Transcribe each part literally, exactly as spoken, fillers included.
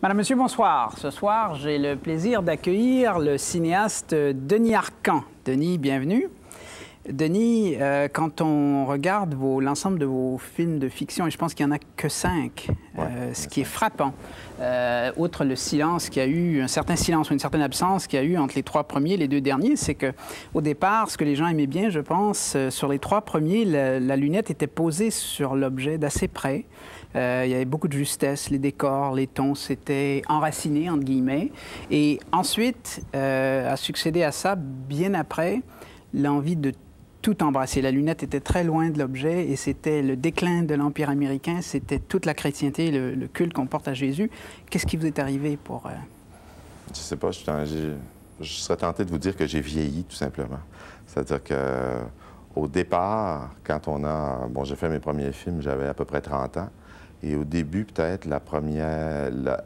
Madame, Monsieur, bonsoir. Ce soir, j'ai le plaisir d'accueillir le cinéaste Denis Arcand. Denis, bienvenue. Denis, euh, quand on regarde l'ensemble de vos films de fiction, et je pense qu'il n'y en a que cinq, ouais, euh, ce qui est frappant, euh, outre le silence qu'il y a eu, un certain silence ou une certaine absence qu'il y a eu entre les trois premiers et les deux derniers, c'est qu'au départ, ce que les gens aimaient bien, je pense, euh, sur les trois premiers, la, la lunette était posée sur l'objet d'assez près. Euh, il y avait beaucoup de justesse, les décors, les tons, c'était enraciné, entre guillemets. Et ensuite, euh, a succédé à ça, bien après, l'envie de tout embrasser. La lunette était très loin de l'objet et c'était le déclin de l'Empire américain, c'était toute la chrétienté, le, le culte qu'on porte à Jésus. Qu'est-ce qui vous est arrivé pour... Euh... Je sais pas, je, je, je serais tenté de vous dire que j'ai vieilli, tout simplement. C'est-à-dire que... Au départ, quand on a... Bon, j'ai fait mes premiers films, j'avais à peu près trente ans. Et au début, peut-être, la première... La,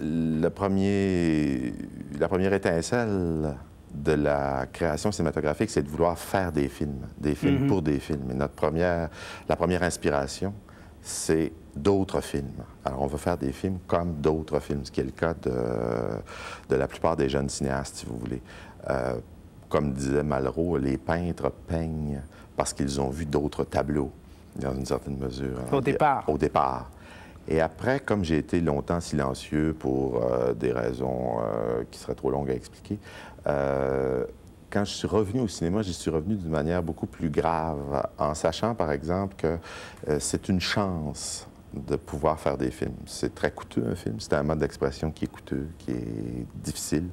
le premier, la première étincelle de la création cinématographique, c'est de vouloir faire des films. Des films mm-hmm. pour des films. Et notre première... La première inspiration, c'est d'autres films. Alors, on veut faire des films comme d'autres films, ce qui est le cas de, de la plupart des jeunes cinéastes, si vous voulez. Euh, Comme disait Malraux, les peintres peignent parce qu'ils ont vu d'autres tableaux, dans une certaine mesure. Au départ. Au départ. Et après, comme j'ai été longtemps silencieux pour euh, des raisons euh, qui seraient trop longues à expliquer, euh, quand je suis revenu au cinéma, j'y suis revenu d'une manière beaucoup plus grave, en sachant, par exemple, que euh, c'est une chance de pouvoir faire des films. C'est très coûteux, un film. C'est un mode d'expression qui est coûteux, qui est difficile.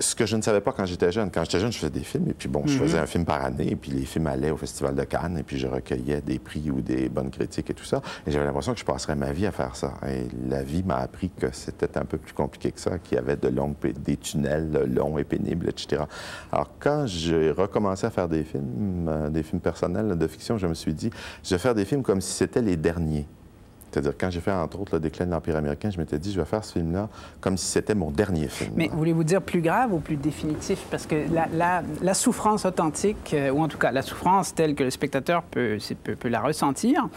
Ce que je ne savais pas quand j'étais jeune. Quand j'étais jeune, je faisais des films, et puis bon, mm-hmm. je faisais un film par année, et puis les films allaient au Festival de Cannes, et puis je recueillais des prix ou des bonnes critiques et tout ça. Et j'avais l'impression que je passerais ma vie à faire ça. Et la vie m'a appris que c'était un peu plus compliqué que ça, qu'il y avait de longues, des tunnels longs et pénibles, et cetera. Alors, quand j'ai recommencé à faire des films, euh, des films personnels de fiction, je me suis dit, je vais faire des films comme si c'était les derniers. C'est-à-dire, quand j'ai fait, entre autres, Le déclin de l'Empire américain, je m'étais dit, je vais faire ce film-là comme si c'était mon dernier film. Mais voulez-vous dire plus grave ou plus définitif? Parce que la, la, la souffrance authentique, euh, ou en tout cas, la souffrance telle que le spectateur peut, peut, peut la ressentir,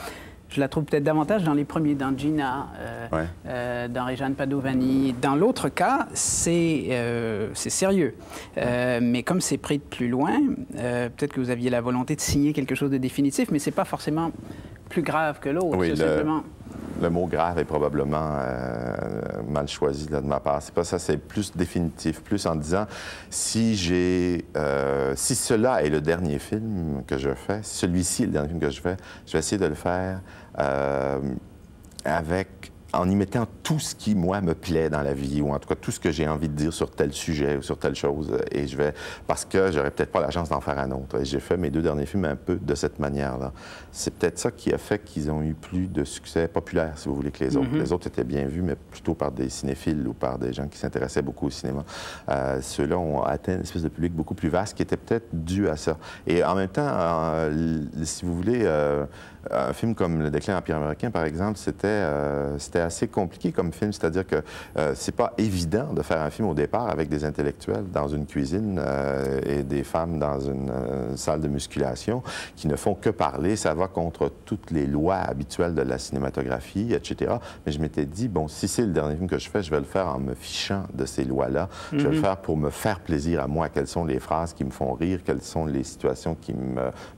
je la trouve peut-être davantage dans les premiers, dans Gina, euh, ouais. euh, dans Réjeanne Padovani. Dans l'autre cas, c'est euh, c'est sérieux. Euh, mais comme c'est pris de plus loin, euh, peut-être que vous aviez la volonté de signer quelque chose de définitif, mais c'est pas forcément plus grave que l'autre, oui, le... simplement. Le mot grave est probablement euh, mal choisi là, de ma part. C'est pas ça, c'est plus définitif, plus en disant si j'ai, euh, si cela est le dernier film que je fais, celui-ci est le dernier film que je fais, je vais essayer de le faire euh, avec, en y mettant tout ce qui, moi, me plaît dans la vie, ou en tout cas tout ce que j'ai envie de dire sur tel sujet ou sur telle chose, et je vais... Parce que j'aurais peut-être pas la chance d'en faire un autre. Et j'ai fait mes deux derniers films un peu de cette manière-là. C'est peut-être ça qui a fait qu'ils ont eu plus de succès populaire, si vous voulez, que les autres. Mm-hmm. Les autres étaient bien vus, mais plutôt par des cinéphiles ou par des gens qui s'intéressaient beaucoup au cinéma. Euh, Ceux-là ont atteint une espèce de public beaucoup plus vaste, qui était peut-être dû à ça. Et en même temps, euh, si vous voulez... Euh, un film comme Le déclin de l'Empire américain, par exemple, c'était euh, assez compliqué comme film. C'est-à-dire que euh, c'est pas évident de faire un film au départ avec des intellectuels dans une cuisine euh, et des femmes dans une euh, salle de musculation qui ne font que parler. Ça va contre toutes les lois habituelles de la cinématographie, et cetera. Mais je m'étais dit, bon, si c'est le dernier film que je fais, je vais le faire en me fichant de ces lois-là. Mm-hmm. Je vais le faire pour me faire plaisir à moi. Quelles sont les phrases qui me font rire? Quelles sont les situations qui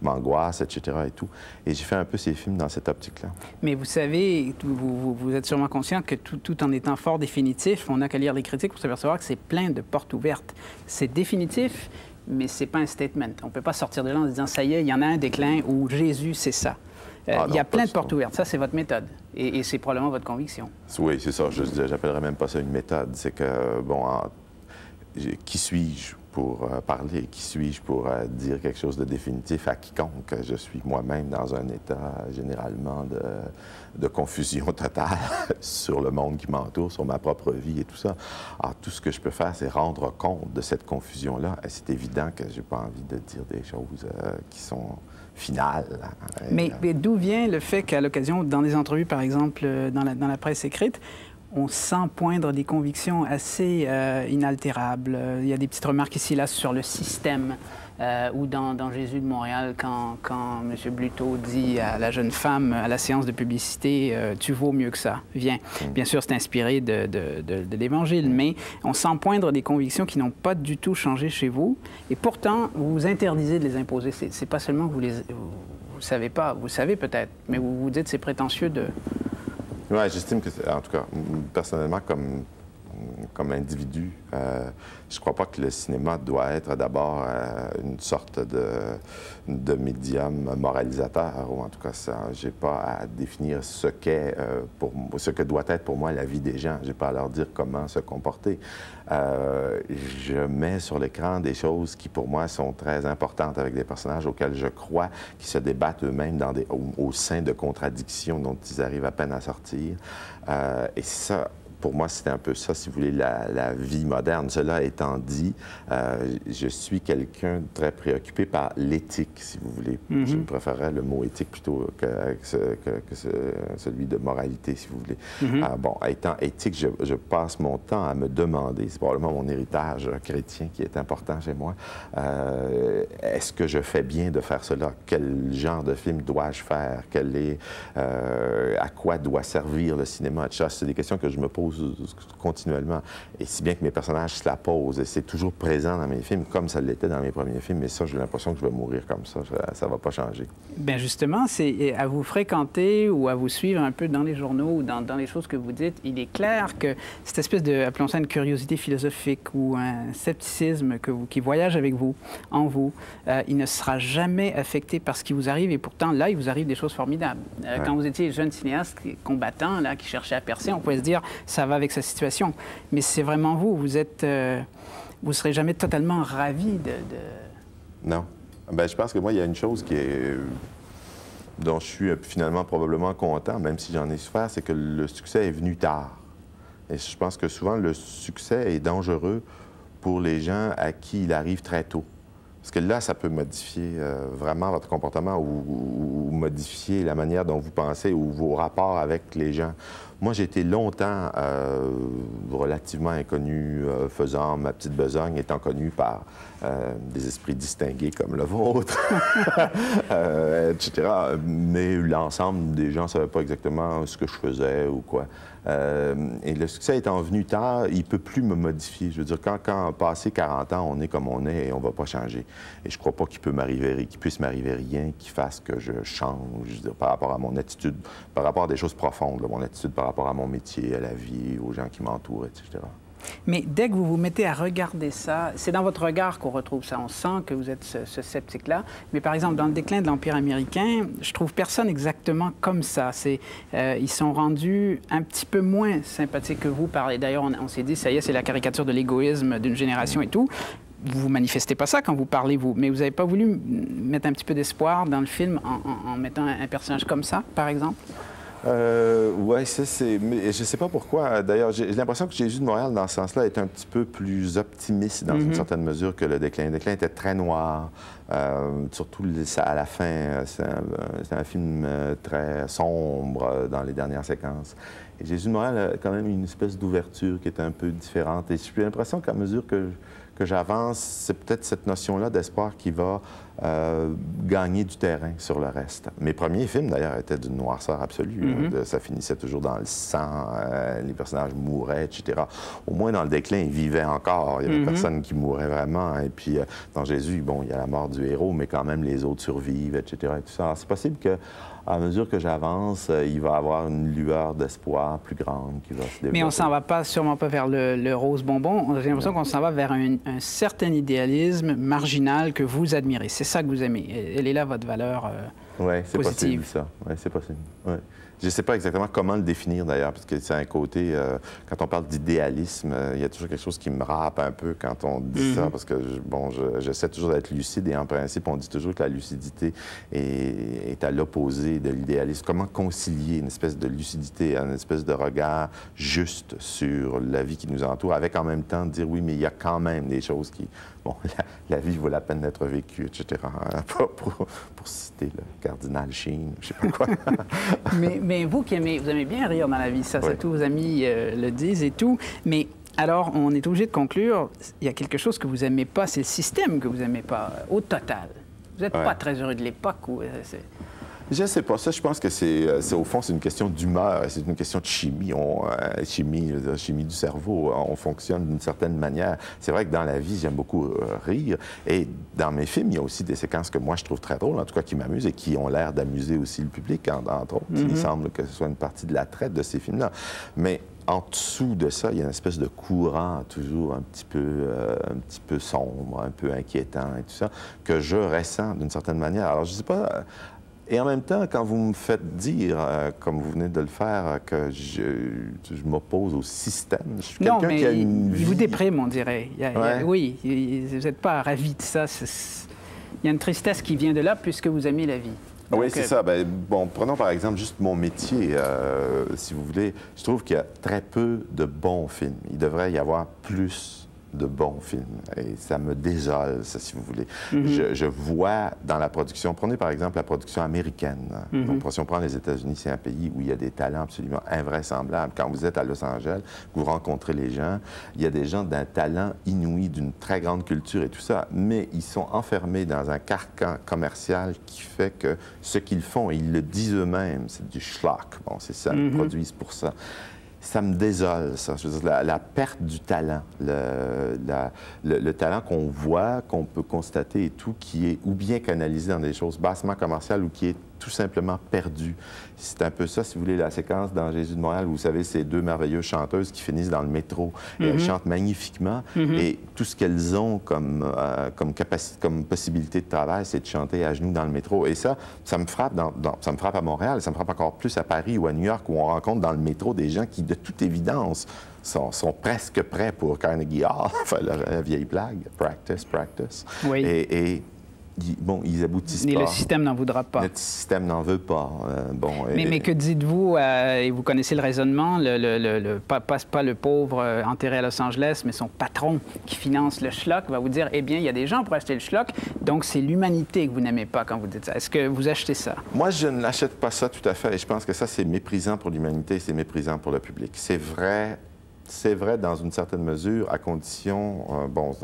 m'angoissent, et cetera. Et tout. Et j'ai fait un peu ces films dans cette optique-là. Mais vous savez, vous, vous, vous êtes sûrement conscient que tout, tout en étant fort définitif, on n'a qu'à lire les critiques pour s'apercevoir que c'est plein de portes ouvertes. C'est définitif, mais c'est pas un statement. On peut pas sortir de là en se disant « ça y est, il y en a un déclin où Jésus, c'est ça ». Euh, ah, non, il y a plein de portes ouvertes. Ça, c'est votre méthode. Et, et c'est probablement votre conviction. Oui, c'est ça. Je n'appellerais même pas ça une méthode. C'est que, bon, en... qui suis-je pour parler? Qui suis-je pour dire quelque chose de définitif à quiconque? Je suis moi-même dans un état généralement de, de confusion totale sur le monde qui m'entoure, sur ma propre vie et tout ça. Alors, tout ce que je peux faire, c'est rendre compte de cette confusion-là. Et c'est évident que j'ai pas envie de dire des choses euh, qui sont... finale. Mais, mais d'où vient le fait qu'à l'occasion, dans des entrevues, par exemple, dans la, dans la presse écrite, on sent poindre des convictions assez euh, inaltérables. Il y a des petites remarques ici là sur le système, euh, ou dans, dans Jésus de Montréal, quand, quand Monsieur Bluteau dit à la jeune femme à la séance de publicité euh, « Tu vaux mieux que ça, viens ». Bien sûr, c'est inspiré de, de, de, de l'Évangile, mais on sent poindre des convictions qui n'ont pas du tout changé chez vous, et pourtant, vous vous interdisez de les imposer. C'est pas seulement que vous les... Vous ne savez pas, vous savez peut-être, mais vous vous dites c'est prétentieux de... Oui, j'estime que, en tout cas, personnellement, comme, comme individu, euh, je ne crois pas que le cinéma doit être d'abord euh, une sorte de, de médium moralisateur, ou en tout cas, je n'ai pas à définir ce qu'est, euh, pour, ce que doit être pour moi la vie des gens. Je n'ai pas à leur dire comment se comporter. Euh, je mets sur l'écran des choses qui, pour moi, sont très importantes, avec des personnages auxquels je crois, qui se débattent eux-mêmes dans des, au, au sein de contradictions dont ils arrivent à peine à sortir. Euh, et ça... Pour moi, c'était un peu ça, si vous voulez, la, la vie moderne. Cela étant dit, euh, je suis quelqu'un de très préoccupé par l'éthique, si vous voulez. Mm-hmm. Je préférerais le mot éthique plutôt que, que, que, que ce, celui de moralité, si vous voulez. Mm-hmm. euh, bon, étant éthique, je, je passe mon temps à me demander, c'est probablement mon héritage chrétien qui est important chez moi, euh, est-ce que je fais bien de faire cela? Quel genre de film dois-je faire? Quel est, euh, à quoi doit servir le cinéma? C'est des questions que je me pose continuellement. Et si bien que mes personnages se la posent, et c'est toujours présent dans mes films, comme ça l'était dans mes premiers films, mais ça, j'ai l'impression que je vais mourir comme ça. Ça ne va pas changer. Bien, justement, c'est à vous fréquenter ou à vous suivre un peu dans les journaux ou dans, dans les choses que vous dites, il est clair que cette espèce de, appelons ça une curiosité philosophique ou un scepticisme que vous, qui voyage avec vous, en vous, euh, il ne sera jamais affecté par ce qui vous arrive, et pourtant, là, il vous arrive des choses formidables. Euh, ouais. Quand vous étiez jeune cinéaste, combattant, là, qui cherchait à percer, on pouvait se dire... ça va avec sa situation. Mais c'est vraiment vous. Vous êtes... Euh, vous ne serez jamais totalement ravi de... de... Non. Bien, je pense que moi, il y a une chose qui est... dont je suis finalement probablement content, même si j'en ai souffert, c'est que le succès est venu tard. Et je pense que souvent, le succès est dangereux pour les gens à qui il arrive très tôt. Parce que là, ça peut modifier euh, vraiment votre comportement ou, ou, ou modifier la manière dont vous pensez ou vos rapports avec les gens. Moi, j'ai été longtemps euh, relativement inconnu, euh, faisant ma petite besogne, étant connu par euh, des esprits distingués comme le vôtre, euh, et cetera. Mais l'ensemble des gens ne savaient pas exactement ce que je faisais ou quoi. Euh, et le succès étant venu tard, il ne peut plus me modifier. Je veux dire, quand, quand passé quarante ans, on est comme on est et on ne va pas changer. Et je ne crois pas qu'il peut m'arriver, qu'il puisse m'arriver rien qui fasse que je change, je veux dire, par rapport à mon attitude, par rapport à des choses profondes, là, mon attitude par rapport à mon métier, à la vie, aux gens qui m'entourent, et cetera. Mais dès que vous vous mettez à regarder ça, c'est dans votre regard qu'on retrouve ça. On sent que vous êtes ce, ce sceptique-là. Mais par exemple, dans Le déclin de l'Empire américain, je trouve personne exactement comme ça. C'est, euh, ils sont rendus un petit peu moins sympathiques que vous. Par... D'ailleurs, on, on s'est dit, ça y est, c'est la caricature de l'égoïsme d'une génération et tout. Vous ne manifestez pas ça quand vous parlez, vous, mais vous n'avez pas voulu mettre un petit peu d'espoir dans le film en, en, en mettant un personnage comme ça, par exemple? Euh, oui, ça, c'est... Mais je ne sais pas pourquoi. D'ailleurs, j'ai l'impression que Jésus de Montréal, dans ce sens-là, est un petit peu plus optimiste, dans mm-hmm. une certaine mesure, que Le déclin. Le déclin était très noir. Euh, surtout à la fin, c'est un, un film très sombre dans les dernières séquences. Et Jésus de Montréal a quand même une espèce d'ouverture qui est un peu différente. Et j'ai l'impression qu'à mesure que... que j'avance, c'est peut-être cette notion-là d'espoir qui va euh, gagner du terrain sur le reste. Mes premiers films, d'ailleurs, étaient d'une noirceur absolue. Mm-hmm. hein, ça finissait toujours dans le sang, euh, les personnages mouraient, et cetera. Au moins, dans Le déclin, ils vivaient encore. Il y avait mm-hmm. personne qui mourait vraiment. Et puis, euh, dans Jésus, bon, il y a la mort du héros, mais quand même, les autres survivent, et cetera. Et tout ça. C'est possible que... à mesure que j'avance, il va y avoir une lueur d'espoir plus grande qui va se développer. Mais on s'en va pas, sûrement pas vers le, le rose bonbon. J'ai l'impression qu'on s'en va vers un, un certain idéalisme marginal que vous admirez. C'est ça que vous aimez. Elle est là, votre valeur euh, ouais, positive. Oui, c'est possible, ça. Oui, c'est possible. Ouais. Je ne sais pas exactement comment le définir, d'ailleurs, parce que c'est un côté... Euh, quand on parle d'idéalisme, euh, il y a toujours quelque chose qui me râpe un peu quand on dit mm-hmm. ça, parce que, je, bon, j'essaie je toujours d'être lucide, et en principe, on dit toujours que la lucidité est, est à l'opposé de l'idéalisme. Comment concilier une espèce de lucidité, une espèce de regard juste sur la vie qui nous entoure, avec en même temps dire, oui, mais il y a quand même des choses qui... Bon, la, la vie vaut la peine d'être vécue, et cetera, pour, pour, pour citer, là. cardinal Sheen, je sais pas quoi. mais, mais vous qui aimez, vous aimez bien rire dans la vie, ça, oui. ça tous vos amis euh, le disent et tout, mais... Alors, on est obligé de conclure, il y a quelque chose que vous n'aimez pas, c'est le système que vous n'aimez pas, au total. Vous n'êtes ouais. pas très heureux de l'époque où... Je ne sais pas. Ça, je pense que c'est, au fond, c'est une question d'humeur, c'est une question de chimie. On, euh, chimie, je veux dire, chimie du cerveau, on fonctionne d'une certaine manière. C'est vrai que dans la vie, j'aime beaucoup euh, rire. Et dans mes films, il y a aussi des séquences que moi, je trouve très drôles, en tout cas, qui m'amusent et qui ont l'air d'amuser aussi le public, entre autres. Mm-hmm. Il semble que ce soit une partie de la traite de ces films-là. Mais... en dessous de ça, il y a une espèce de courant toujours un petit peu, euh, un petit peu sombre, un peu inquiétant et tout ça, que je ressens d'une certaine manière. Alors, je ne sais pas... Et en même temps, quand vous me faites dire, euh, comme vous venez de le faire, que je, je m'oppose au système, je suis quelqu'un qui a une vie... il vous déprime, on dirait. Il y a, ouais. il y a, oui, il, vous n'êtes pas ravi de ça. Il y a une tristesse qui vient de là, puisque vous aimez la vie. Donc, oui, c'est euh... ça. Bien, bon, prenons par exemple juste mon métier, euh, si vous voulez. Je trouve qu'il y a très peu de bons films. Il devrait y avoir plus de bons films. Et ça me désole, ça, si vous voulez. Mm-hmm. je, je vois dans la production... Prenez par exemple la production américaine. Mm-hmm. Donc, si on prend les États-Unis, c'est un pays où il y a des talents absolument invraisemblables. Quand vous êtes à Los Angeles, vous rencontrez les gens, il y a des gens d'un talent inouï, d'une très grande culture et tout ça, mais ils sont enfermés dans un carcan commercial qui fait que ce qu'ils font, ils le disent eux-mêmes, c'est du schlock. Bon, c'est ça, mm-hmm. ils produisent pour ça. Ça me désole, ça. Je veux dire, la, la perte du talent, le, la, le, le talent qu'on voit, qu'on peut constater et tout, qui est ou bien canalisé dans des choses bassement commerciales ou qui est tout simplement perdu. C'est un peu ça, si vous voulez, la séquence dans Jésus de Montréal, où vous savez, ces deux merveilleuses chanteuses qui finissent dans le métro. Mm-hmm. Et elles chantent magnifiquement. Mm-hmm. Et tout ce qu'elles ont comme, euh, comme, comme possibilité de travail, c'est de chanter à genoux dans le métro. Et ça, ça me frappe dans, dans, ça me frappe à Montréal, ça me frappe encore plus à Paris ou à New York, où on rencontre dans le métro des gens qui, de toute évidence, Sont, sont presque prêts pour Carnegie Hall, enfin, la, la vieille blague, practice, practice. Oui. Et, et bon, ils aboutissent mais pas. Mais le système n'en voudra pas. Notre système n'en veut pas. Euh, bon, mais, et... mais que dites-vous, euh, et vous connaissez le raisonnement, le, le, le, le, pas, pas le pauvre euh, enterré à Los Angeles, mais son patron qui finance le schlock va vous dire, eh bien, il y a des gens pour acheter le schlock, donc c'est l'humanité que vous n'aimez pas quand vous dites ça. Est-ce que vous achetez ça? Moi, je ne l'achète pas ça tout à fait, et je pense que ça, c'est méprisant pour l'humanité, c'est méprisant pour le public. C'est vrai... C'est vrai dans une certaine mesure, à condition, euh, bon,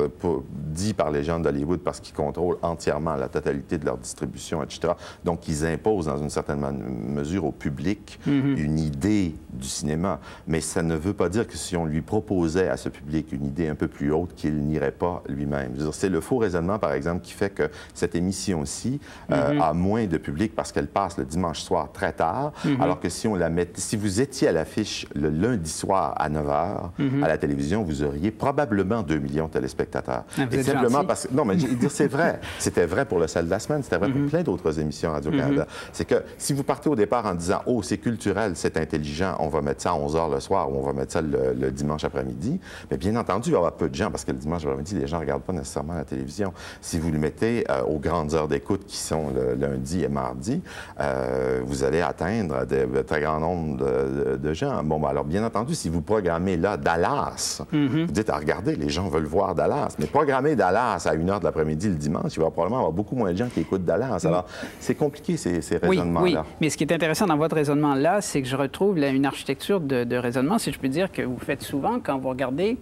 dit par les gens d'Hollywood parce qu'ils contrôlent entièrement la totalité de leur distribution, et cetera. Donc, ils imposent dans une certaine mesure au public mm-hmm. une idée du cinéma. Mais ça ne veut pas dire que si on lui proposait à ce public une idée un peu plus haute, qu'il n'irait pas lui-même. C'est le faux raisonnement, par exemple, qui fait que cette émission-ci euh, mm-hmm. a moins de public parce qu'elle passe le dimanche soir très tard, mm-hmm. alors que si on la met... si vous étiez à l'affiche le lundi soir à neuf heures, Mm-hmm. à la télévision, vous auriez probablement deux millions de téléspectateurs. Ah, vous êtes simplement gentil. Parce que... Non, mais dire c'est vrai. C'était vrai pour le Salle de la semaine, c'était vrai mm-hmm. pour plein d'autres émissions Radio-Canada. Mm-hmm. C'est que si vous partez au départ en disant « Oh, c'est culturel, c'est intelligent, on va mettre ça à onze heures le soir ou on va mettre ça le, le dimanche après-midi », mais bien entendu, il va y avoir peu de gens parce que le dimanche après-midi, les gens ne regardent pas nécessairement la télévision. Si vous le mettez euh, aux grandes heures d'écoute qui sont le lundi et mardi, euh, vous allez atteindre un très grand nombre de, de, de gens. Bon, ben, alors bien entendu, si vous programmez là, Dallas. Mm-hmm. Vous dites, ah, regardez, les gens veulent voir Dallas. Mais programmer Dallas à une heure de l'après-midi le dimanche, il va probablement avoir beaucoup moins de gens qui écoutent Dallas. Alors, c'est compliqué, ces, ces raisonnements-là. Oui, oui, mais ce qui est intéressant dans votre raisonnement-là, c'est que je retrouve là, une architecture de, de raisonnement, si je peux dire, que vous faites souvent quand vous regardez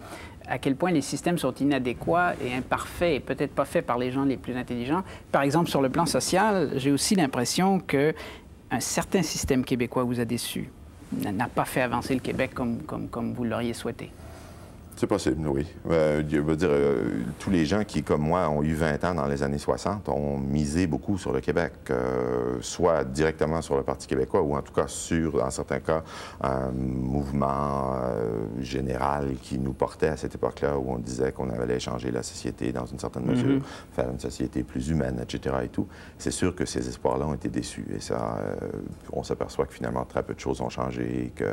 à quel point les systèmes sont inadéquats et imparfaits, et peut-être pas faits par les gens les plus intelligents. Par exemple, sur le plan social, j'ai aussi l'impression qu'un certain système québécois vous a déçu, n'a pas fait avancer le Québec comme, comme, comme vous l'auriez souhaité. C'est possible, oui. Euh, je veux dire, euh, tous les gens qui, comme moi, ont eu vingt ans dans les années soixante ont misé beaucoup sur le Québec, euh, soit directement sur le Parti québécois ou en tout cas sur, dans certains cas, un mouvement euh, général qui nous portait à cette époque-là où on disait qu'on allait changer la société dans une certaine mesure, mm-hmm. faire une société plus humaine, et cetera et tout. C'est sûr que ces espoirs-là ont été déçus. Et ça, euh, on s'aperçoit que finalement, très peu de choses ont changé et que...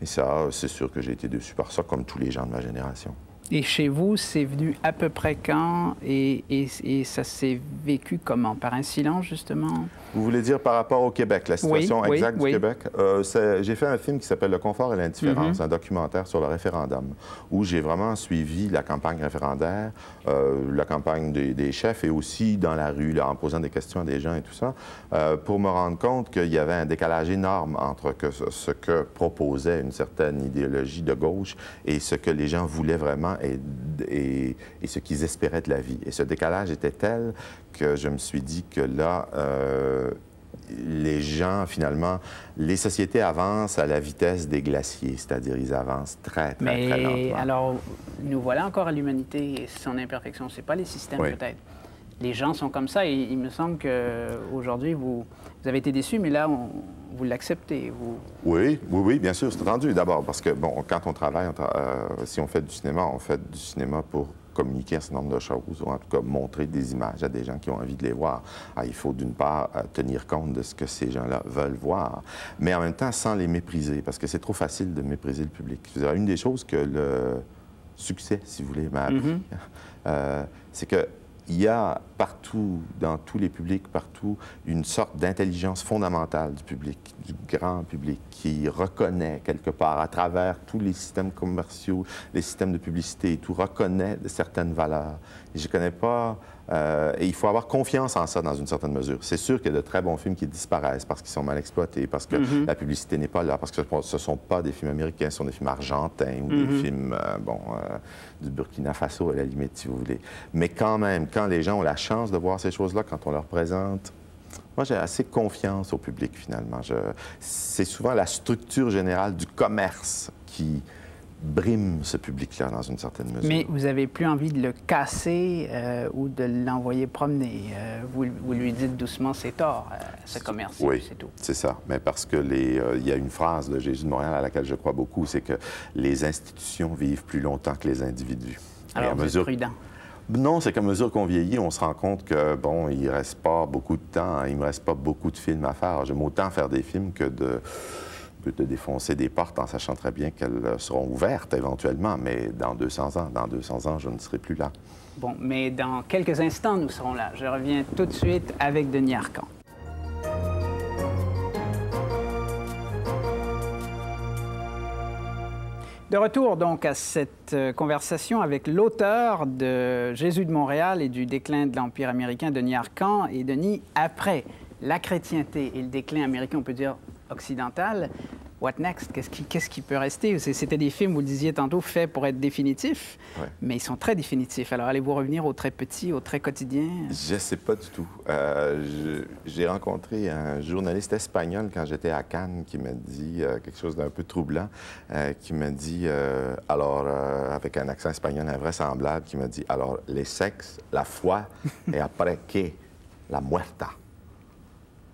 Et ça, c'est sûr que j'ai été déçu par ça, comme tous les gens de ma génération. Et chez vous, c'est venu à peu près quand et, et, et ça s'est vécu comment? Par un silence, justement? Vous voulez dire par rapport au Québec, la situation oui, exacte oui, du oui. Québec? Euh, j'ai fait un film qui s'appelle « Le Confort et l'indifférence mm-hmm. », un documentaire sur le référendum, où j'ai vraiment suivi la campagne référendaire, euh, la campagne des, des chefs et aussi dans la rue, là, en posant des questions à des gens et tout ça, euh, pour me rendre compte qu'il y avait un décalage énorme entre que ce, ce que proposait une certaine idéologie de gauche et ce que les gens voulaient vraiment et, et, et ce qu'ils espéraient de la vie. Et ce décalage était tel que je me suis dit que là... Euh, les gens, finalement, les sociétés avancent à la vitesse des glaciers, c'est-à-dire ils avancent très, très, Mais très lentement. Alors, nous voilà encore à l'humanité et son imperfection. C'est pas les systèmes, oui. peut-être. Les gens sont comme ça et il me semble qu'aujourd'hui, vous, vous avez été déçus, mais là, on, vous l'acceptez. Vous... Oui, oui, oui, bien sûr, c'est entendu d'abord, parce que, bon, quand on travaille, on tra... euh, si on fait du cinéma, on fait du cinéma pour communiquer un certain nombre de choses, ou en tout cas montrer des images à des gens qui ont envie de les voir. Alors, il faut d'une part tenir compte de ce que ces gens-là veulent voir, mais en même temps sans les mépriser, parce que c'est trop facile de mépriser le public. C'est-à-dire, une des choses que le succès, si vous voulez, m'a appris, mm-hmm. euh, c'est que il y a partout, dans tous les publics, partout, une sorte d'intelligence fondamentale du public, du grand public, qui reconnaît quelque part, à travers tous les systèmes commerciaux, les systèmes de publicité et tout, reconnaît certaines valeurs. Et je ne connais pas... Euh, et il faut avoir confiance en ça, dans une certaine mesure. C'est sûr qu'il y a de très bons films qui disparaissent parce qu'ils sont mal exploités, parce que mm-hmm. la publicité n'est pas là, parce que ce ne sont pas des films américains, ce sont des films argentins ou mm-hmm. des films, euh, bon, euh, du Burkina Faso, à la limite, si vous voulez. Mais quand même, quand les gens ont la chance de voir ces choses-là, quand on leur présente... Moi, j'ai assez confiance au public, finalement. Je... C'est souvent la structure générale du commerce qui... brime ce public-là, dans une certaine mesure. Mais vous n'avez plus envie de le casser euh, ou de l'envoyer promener. Euh, vous, vous lui dites doucement, c'est tort, euh, ce commerce, oui, c'est tout. C'est ça. Mais parce que les, euh, y a une phrase de Jésus de Montréal à laquelle je crois beaucoup, c'est que les institutions vivent plus longtemps que les individus. Alors, vous mesure... êtes prudent. Non, c'est qu'à mesure qu'on vieillit, on se rend compte que, bon, il ne reste pas beaucoup de temps, il ne me reste pas beaucoup de films à faire. J'aime autant faire des films que de... de défoncer des portes en sachant très bien qu'elles seront ouvertes éventuellement, mais dans deux cents ans, dans deux cents ans, je ne serai plus là. Bon, mais dans quelques instants, nous serons là. Je reviens tout de suite avec Denis Arcand. De retour donc à cette conversation avec l'auteur de Jésus de Montréal et du déclin de l'Empire américain, Denis Arcand. Et Denis, après la chrétienté et le déclin américain, on peut dire... occidentale. What next? Qu'est-ce qui, qu'est-ce qui peut rester? C'était des films, vous le disiez tantôt, faits pour être définitifs, ouais. mais ils sont très définitifs. Alors, allez-vous revenir au très petit, au très quotidien? Je ne sais pas du tout. Euh, j'ai rencontré un journaliste espagnol quand j'étais à Cannes qui m'a dit euh, quelque chose d'un peu troublant, euh, qui m'a dit, euh, alors, euh, avec un accent espagnol invraisemblable, qui m'a dit, alors, les sexes, la foi, et après, qu'est la muerta?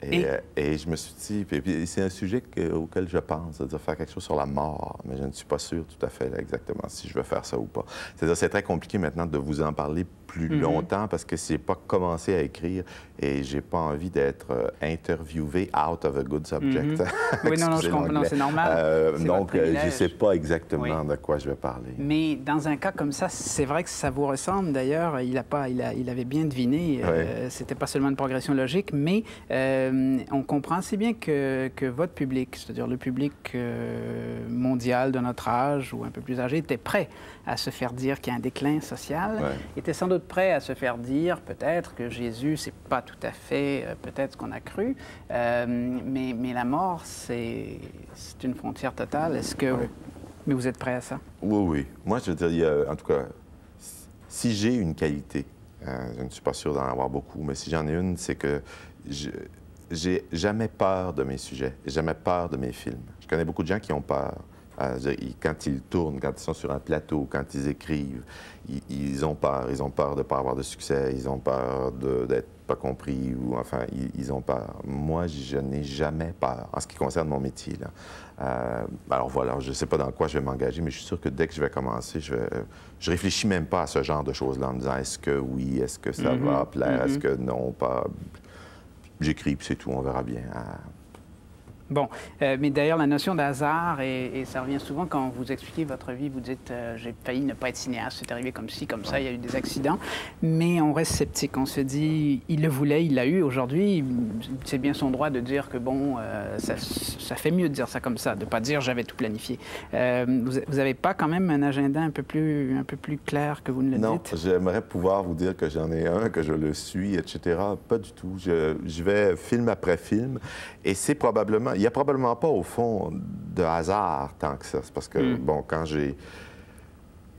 Et, et... Euh, et je me suis dit... Puis, puis, c'est un sujet que, auquel je pense, c'est-à-dire faire quelque chose sur la mort, mais je ne suis pas sûr tout à fait là, exactement si je veux faire ça ou pas. C'est-à-dire c'est très compliqué maintenant de vous en parler plus mm-hmm. longtemps parce que je n'ai pas commencé à écrire et je n'ai pas envie d'être euh, interviewé out of a good subject. Mm-hmm. Oui, non, non, je comprends, c'est normal. Euh, donc, je ne sais pas exactement oui. de quoi je vais parler. Mais dans un cas comme ça, c'est vrai que ça vous ressemble d'ailleurs. Il, a pas, il, a, il avait bien deviné, oui. euh, c'était pas seulement une progression logique, mais... Euh, on comprend si bien que, que votre public, c'est-à-dire le public euh, mondial de notre âge ou un peu plus âgé, était prêt à se faire dire qu'il y a un déclin social, ouais. était sans doute prêt à se faire dire peut-être que Jésus, c'est pas tout à fait euh, peut-être ce qu'on a cru, euh, mais, mais la mort, c'est une frontière totale. Est-ce que... Ouais. Mais vous êtes prêt à ça? Oui, oui. Moi, je veux dire, en tout cas, si j'ai une qualité, euh, je ne suis pas sûr d'en avoir beaucoup, mais si j'en ai une, c'est que... Je... J'ai jamais peur de mes sujets, jamais peur de mes films. Je connais beaucoup de gens qui ont peur. Euh, quand ils tournent, quand ils sont sur un plateau, quand ils écrivent, ils, ils ont peur. Ils ont peur de ne pas avoir de succès, ils ont peur d'être pas compris, ou enfin, ils, ils ont peur. Moi, je n'ai jamais peur, en ce qui concerne mon métier, là. Euh, alors voilà, je ne sais pas dans quoi je vais m'engager, mais je suis sûr que dès que je vais commencer, je vais... je réfléchis même pas à ce genre de choses-là, en me disant, est-ce que oui, est-ce que ça mm-hmm. va plaire, mm-hmm. est-ce que non, pas... J'écris, puis c'est tout, on verra bien. Bon. Euh, mais d'ailleurs, la notion d'hasard, et, et ça revient souvent quand vous expliquez votre vie, vous dites euh, j'ai failli ne pas être cinéaste, c'est arrivé comme ci, comme ça, il y a eu des accidents. Mais on reste sceptique. On se dit, il le voulait, il l'a eu. Aujourd'hui, c'est bien son droit de dire que, bon, euh, ça, ça fait mieux de dire ça comme ça, de ne pas dire j'avais tout planifié. Euh, vous n'avez pas quand même un agenda un peu plus, un peu plus clair que vous ne le non, dites? Non, j'aimerais pouvoir vous dire que j'en ai un, que je le suis, et cetera. Pas du tout. Je, je vais film après film, et c'est probablement... Il n'y a probablement pas, au fond, de hasard tant que ça. C'est parce que, mm. bon, quand j'ai...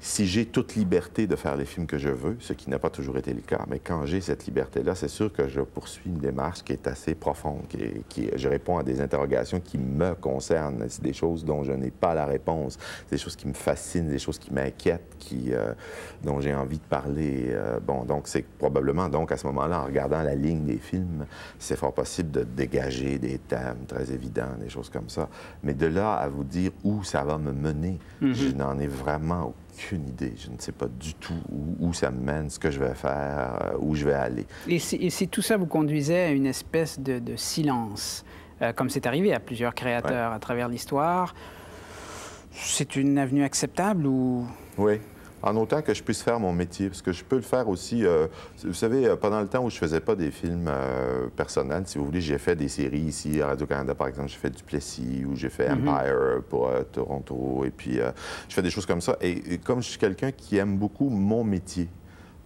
Si j'ai toute liberté de faire les films que je veux, ce qui n'a pas toujours été le cas, mais quand j'ai cette liberté-là, c'est sûr que je poursuis une démarche qui est assez profonde, qui, est, qui je réponds à des interrogations qui me concernent. C'est des choses dont je n'ai pas la réponse. C'est des choses qui me fascinent, des choses qui m'inquiètent, qui, euh, dont j'ai envie de parler. Euh, bon, donc c'est probablement, donc à ce moment-là, en regardant la ligne des films, c'est fort possible de dégager des thèmes très évidents, des choses comme ça. Mais de là à vous dire où ça va me mener, mm-hmm. je n'en ai vraiment aucune idée. Je ne sais pas du tout où, où ça me mène, ce que je vais faire, où je vais aller. Et si, et si tout ça vous conduisait à une espèce de, de silence, euh, comme c'est arrivé à plusieurs créateurs ouais. à travers l'histoire, c'est une avenue acceptable ou... Oui. En autant que je puisse faire mon métier, parce que je peux le faire aussi... Euh, vous savez, pendant le temps où je faisais pas des films euh, personnels, si vous voulez, j'ai fait des séries ici à Radio-Canada, par exemple. J'ai fait Duplessis ou j'ai fait Empire pour euh, Toronto. Et puis, euh, je fais des choses comme ça. Et, et comme je suis quelqu'un qui aime beaucoup mon métier,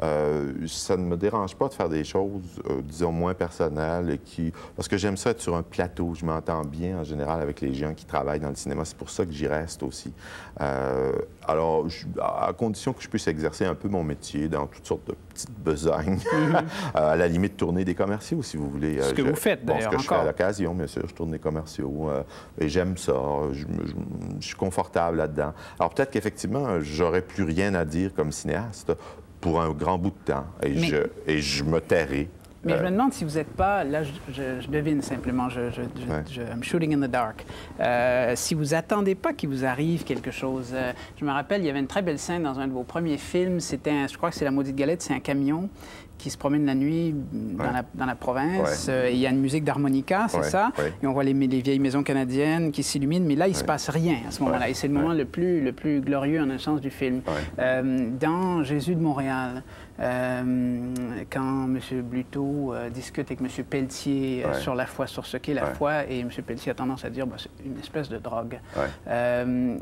Euh, ça ne me dérange pas de faire des choses, euh, disons, moins personnelles, qui... parce que j'aime ça être sur un plateau. Je m'entends bien, en général, avec les gens qui travaillent dans le cinéma. C'est pour ça que j'y reste aussi. Euh, alors, je... à condition que je puisse exercer un peu mon métier dans toutes sortes de petites besognes, mm-hmm. à la limite, tourner des commerciaux, si vous voulez. Ce je... que vous faites, d'ailleurs, bon, ce que encore. Je fais à l'occasion, bien sûr, je tourne des commerciaux. Euh, et j'aime ça. Je... Je... je suis confortable là-dedans. Alors, peut-être qu'effectivement, j'aurais plus rien à dire comme cinéaste, pour un grand bout de temps, et, mais... je, et je me tairai. Mais euh... je me demande si vous n'êtes pas... Là, je, je, je devine simplement, je, je, je, ouais. je, I'm shooting in the dark. Euh, si vous attendez pas qu'il vous arrive quelque chose... Euh, je me rappelle, il y avait une très belle scène dans un de vos premiers films, c'était, je crois que c'est La Maudite galette, c'est un camion qui se promène la nuit dans, ouais. la, dans la province. Ouais. Euh, il y a une musique d'harmonica, c'est ouais. ça? Ouais. Et on voit les, les vieilles maisons canadiennes qui s'illuminent, mais là, il ne ouais. se passe rien à ce moment-là. Ouais. Et c'est le moment ouais. le, plus, le plus glorieux, en un sens, du film. Ouais. Euh, dans Jésus de Montréal, euh, quand Monsieur Bluteau euh, discute avec Monsieur Pelletier euh, ouais. sur la foi, sur ce qu'est la ouais. foi, et Monsieur Pelletier a tendance à dire bah, c'est une espèce de drogue. Ouais. Euh,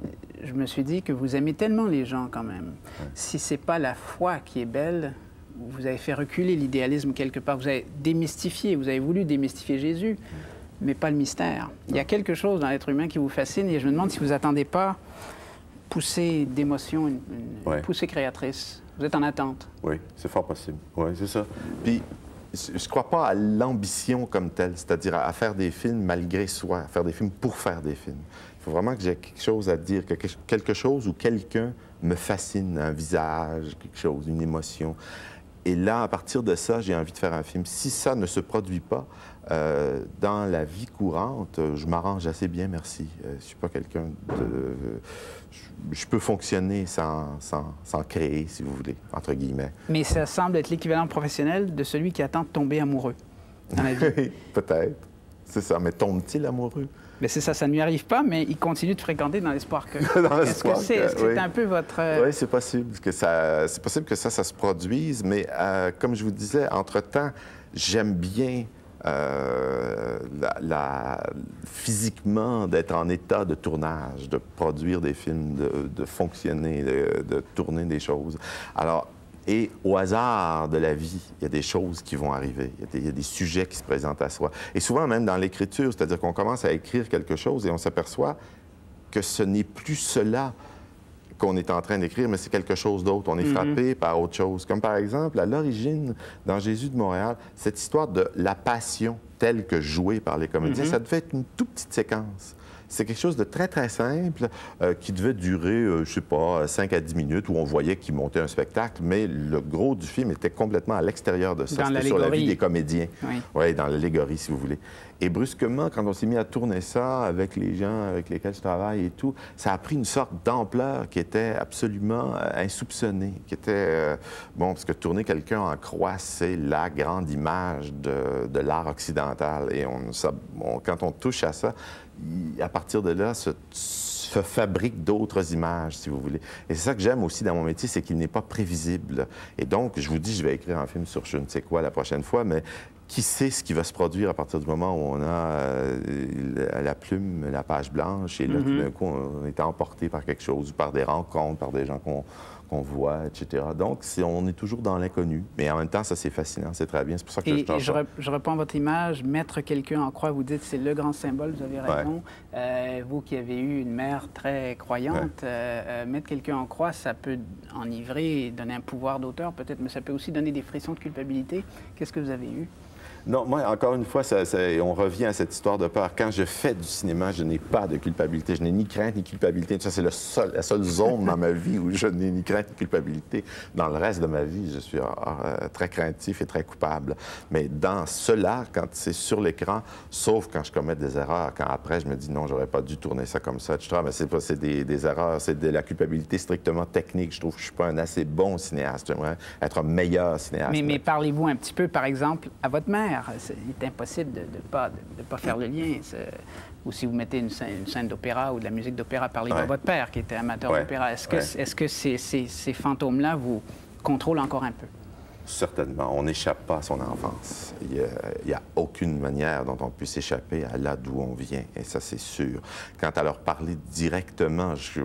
je me suis dit que vous aimez tellement les gens, quand même. Ouais. Si ce n'est pas la foi qui est belle... Vous avez fait reculer l'idéalisme quelque part. Vous avez démystifié, vous avez voulu démystifier Jésus, mais pas le mystère. Il y a quelque chose dans l'être humain qui vous fascine et je me demande si vous n'attendez pas poussée d'émotion, une, une ouais. poussée créatrice. Vous êtes en attente. Oui, c'est fort possible. Oui, c'est ça. Puis... Je ne crois pas à l'ambition comme telle, c'est-à-dire à faire des films malgré soi, à faire des films pour faire des films. Il faut vraiment que j'ai quelque chose à dire, que quelque chose ou quelqu'un me fascine, un visage, quelque chose, une émotion. Et là, à partir de ça, j'ai envie de faire un film. Si ça ne se produit pas, euh, dans la vie courante, je m'arrange assez bien, merci. Euh, je ne suis pas quelqu'un de... Je, je peux fonctionner sans, sans, sans créer, si vous voulez, entre guillemets. Mais ça semble être l'équivalent professionnel de celui qui attend de tomber amoureux dans la vie. Peut-être. C'est ça. Mais tombe-t-il amoureux? Bien, c'est ça, ça ne lui arrive pas, mais il continue de fréquenter dans l'espoir que... Est-ce que c'est est-ce que oui. c'est un peu votre... Oui, c'est possible que ça, c'est possible que ça, ça se produise, mais euh, comme je vous disais, entre-temps, j'aime bien... Euh, la, la, physiquement, d'être en état de tournage, de produire des films, de, de fonctionner, de, de tourner des choses. Alors, et au hasard de la vie, il y a des choses qui vont arriver, il y a des, il y a des sujets qui se présentent à soi. Et souvent, même dans l'écriture, c'est-à-dire qu'on commence à écrire quelque chose et on s'aperçoit que ce n'est plus cela qu'on est en train d'écrire, mais c'est quelque chose d'autre. On est mm-hmm. frappé par autre chose. Comme par exemple, à l'origine, dans Jésus de Montréal, cette histoire de la passion telle que jouée par les comédiens, mm-hmm. ça devait être une toute petite séquence. C'est quelque chose de très, très simple euh, qui devait durer, euh, je sais pas, cinq à dix minutes où on voyait qu'ils montaient un spectacle, mais le gros du film était complètement à l'extérieur de ça. C'était sur la vie des comédiens. Oui, ouais, dans l'allégorie, si vous voulez. Et brusquement, quand on s'est mis à tourner ça avec les gens avec lesquels je travaille et tout, ça a pris une sorte d'ampleur qui était absolument insoupçonnée, qui était... Euh, bon, parce que tourner quelqu'un en croix, c'est la grande image de, de l'art occidental. Et on, ça, on, quand on touche à ça, à partir de là, se, se fabrique d'autres images, si vous voulez. Et c'est ça que j'aime aussi dans mon métier, c'est qu'il n'est pas prévisible. Et donc, je vous dis, je vais écrire un film sur je ne sais quoi la prochaine fois, mais... qui sait ce qui va se produire à partir du moment où on a euh, la plume, la page blanche, et là, mm-hmm. tout d'un coup, on est emporté par quelque chose, par des rencontres, par des gens qu'on qu'on voit, et cetera. Donc, c'est, on est toujours dans l'inconnu. Mais en même temps, ça, c'est fascinant, c'est très bien. C'est pour ça que et, je... Et je, re, je reprends votre image, mettre quelqu'un en croix, vous dites, c'est le grand symbole, vous avez raison. Ouais. Euh, vous qui avez eu une mère très croyante, ouais. euh, mettre quelqu'un en croix, ça peut enivrer et donner un pouvoir d'auteur, peut-être, mais ça peut aussi donner des frissons de culpabilité. Qu'est-ce que vous avez eu? Non, moi, encore une fois, ça, ça, on revient à cette histoire de peur. Quand je fais du cinéma, je n'ai pas de culpabilité. Je n'ai ni crainte ni culpabilité. Ça, c'est le seul, la seule zone dans ma vie où je n'ai ni crainte ni culpabilité. Dans le reste de ma vie, je suis euh, très craintif et très coupable. Mais dans cela, quand c'est sur l'écran, sauf quand je commets des erreurs, quand après, je me dis non, j'aurais pas dû tourner ça comme ça, et cetera. Mais c'est pas c'est des, des erreurs, c'est de la culpabilité strictement technique. Je trouve que je suis pas un assez bon cinéaste. J'aimerais être un meilleur cinéaste. Mais, mais parlez-vous un petit peu, par exemple, à votre mère. C'est impossible de ne de pas, de, de pas faire le lien. Ou si vous mettez une scène, une scène d'opéra ou de la musique d'opéra, parlez ouais. de votre père qui était amateur ouais. d'opéra. Est-ce que, ouais. est-ce que ces, ces, ces fantômes-là vous contrôlent encore un peu? Certainement. On n'échappe pas à son enfance. Il n'y a, a aucune manière dont on puisse échapper à là d'où on vient. Et ça, c'est sûr. Quant à leur parler directement, je...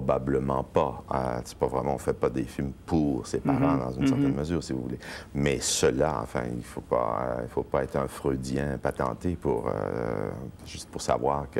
probablement pas. Euh, c'est pas vraiment... On fait pas des films pour ses parents, mm-hmm. dans une certaine mm-hmm. mesure, si vous voulez. Mais cela, enfin, il faut pas... Euh, il faut pas être un freudien patenté pour... Euh, juste pour savoir que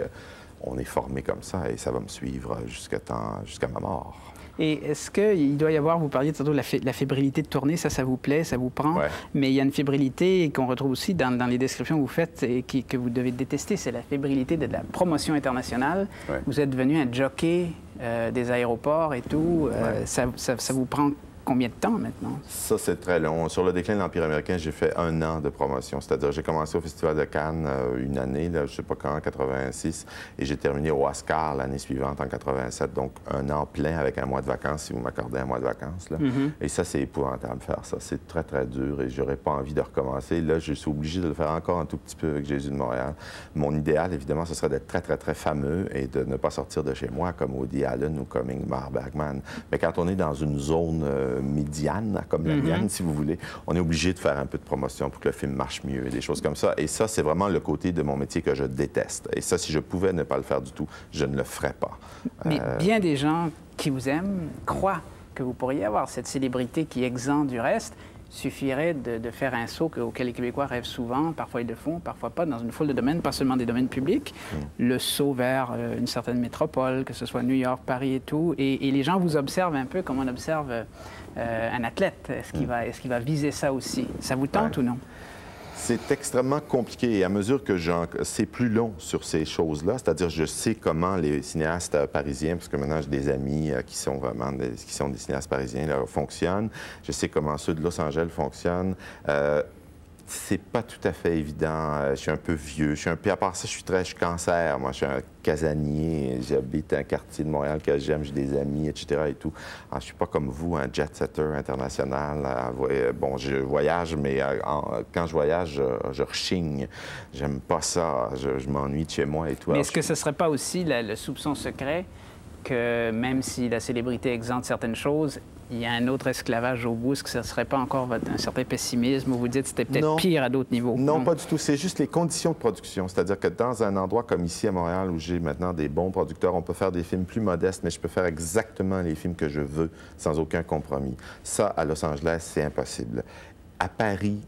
on est formé comme ça et ça va me suivre jusqu'à temps... jusqu'à ma mort. Et est-ce qu'il doit y avoir... Vous parliez de la, la fébrilité de tourner, ça, ça vous plaît, ça vous prend. Ouais. Mais il y a une fébrilité qu'on retrouve aussi dans, dans les descriptions que vous faites et qui, que vous devez détester. C'est la fébrilité de la promotion internationale. Ouais. Vous êtes devenu un jockey... Euh, des aéroports et tout, euh, ouais. ça, ça, ça vous prend combien de temps maintenant? Ça, c'est très long. Sur Le déclin de l'Empire américain, j'ai fait un an de promotion. C'est-à-dire, j'ai commencé au Festival de Cannes euh, une année, là, je sais pas quand, en quatre-vingt-six, et j'ai terminé au Oscar l'année suivante, en quatre-vingt-sept. Donc, un an plein avec un mois de vacances, si vous m'accordez un mois de vacances. Là. Mm-hmm. Et ça, c'est épouvantable faire ça. C'est très, très dur et j'aurais pas envie de recommencer. Là, je suis obligé de le faire encore un tout petit peu avec Jésus de Montréal. Mon idéal, évidemment, ce serait d'être très, très, très fameux et de ne pas sortir de chez moi comme Woody Allen ou comme Ingmar Bergman. Mais quand on est dans une zone... Euh, médiane, comme la mienne, mm-hmm. si vous voulez, on est obligé de faire un peu de promotion pour que le film marche mieux et des choses comme ça. Et ça, c'est vraiment le côté de mon métier que je déteste. Et ça, si je pouvais ne pas le faire du tout, je ne le ferais pas. Mais euh... bien des gens qui vous aiment croient que vous pourriez avoir cette célébrité qui exempte du reste. Suffirait de, de faire un saut auquel les Québécois rêvent souvent, parfois ils le font, parfois pas, dans une foule de domaines, pas seulement des domaines publics, mm. le saut vers euh, une certaine métropole, que ce soit New York, Paris et tout, et, et les gens vous observent un peu comme on observe euh, un athlète. Est-ce qu'il mm. va, est-ce qu'il va viser ça aussi? Ça vous tente ouais. ou non? C'est extrêmement compliqué et à mesure que j'en... c'est plus long sur ces choses-là, c'est-à-dire je sais comment les cinéastes parisiens, parce que maintenant j'ai des amis qui sont vraiment des, qui sont des cinéastes parisiens, là, fonctionnent. Je sais comment ceux de Los Angeles fonctionnent. Euh... C'est pas tout à fait évident. Je suis un peu vieux. Je suis un peu... À part ça, je suis très... Je suis cancer. Moi, je suis un casanier. J'habite un quartier de Montréal que j'aime. J'ai des amis, et cetera et tout. Alors, je suis pas comme vous, un jet-setter international. Bon, je voyage, mais en... quand je voyage, je, je rechigne. J'aime pas ça. Je, je m'ennuie de chez moi et tout. Mais est-ce je... que ce serait pas aussi la... le soupçon secret que même si la célébrité exempte certaines choses, il y a un autre esclavage au bout. Est-ce que ce ne serait pas encore un certain pessimisme où vous dites que c'était peut-être pire à d'autres niveaux? Non, pas du tout. C'est juste les conditions de production. C'est-à-dire que dans un endroit comme ici à Montréal, où j'ai maintenant des bons producteurs, on peut faire des films plus modestes, mais je peux faire exactement les films que je veux sans aucun compromis. Ça, à Los Angeles, c'est impossible. À Paris,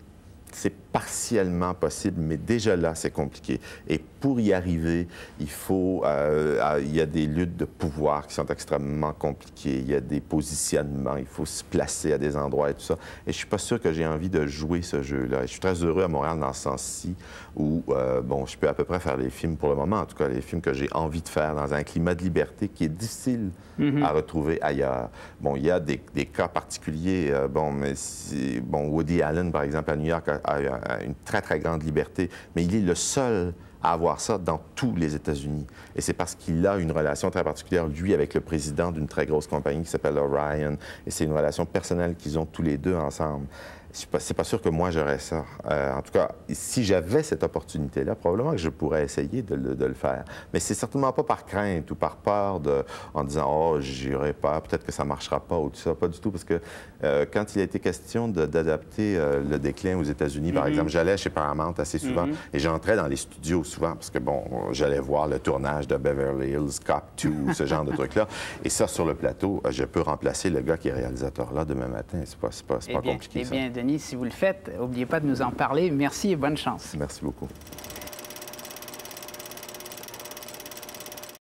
c'est partiellement possible, mais déjà là, c'est compliqué. Et pour y arriver, il faut... Euh, il y a des luttes de pouvoir qui sont extrêmement compliquées. Il y a des positionnements. Il faut se placer à des endroits et tout ça. Et je suis pas sûr que j'ai envie de jouer ce jeu-là. Et je suis très heureux à Montréal dans ce sens-ci où, euh, bon, je peux à peu près faire les films pour le moment, en tout cas, les films que j'ai envie de faire dans un climat de liberté qui est difficile mm-hmm. à retrouver ailleurs. Bon, il y a des, des cas particuliers. Euh, bon, mais si, bon, Woody Allen, par exemple, à New York, a a une très, très grande liberté, mais il est le seul à avoir ça dans tous les États-Unis. Et c'est parce qu'il a une relation très particulière, lui, avec le président d'une très grosse compagnie qui s'appelle Orion. Et c'est une relation personnelle qu'ils ont tous les deux ensemble. C'est pas, c'est pas sûr que moi, j'aurais ça. Euh, en tout cas, si j'avais cette opportunité-là, probablement que je pourrais essayer de, de, de le faire. Mais c'est certainement pas par crainte ou par peur, de, en disant « Oh, j'irai pas, peut-être que ça marchera pas » ou tout ça. Pas du tout, parce que euh, quand il a été question d'adapter euh, le déclin aux États-Unis, mm-hmm. par exemple, j'allais chez Paramount assez souvent mm-hmm. et j'entrais dans les studios souvent, parce que, bon, j'allais voir le tournage de Beverly Hills Cop deux, ce genre de truc-là. Et ça, sur le plateau, je peux remplacer le gars qui est réalisateur-là demain matin. C'est pas, c'est pas, c'est pas bien, compliqué, ça. Bien, si vous le faites, n'oubliez pas de nous en parler. Merci et bonne chance. Merci beaucoup.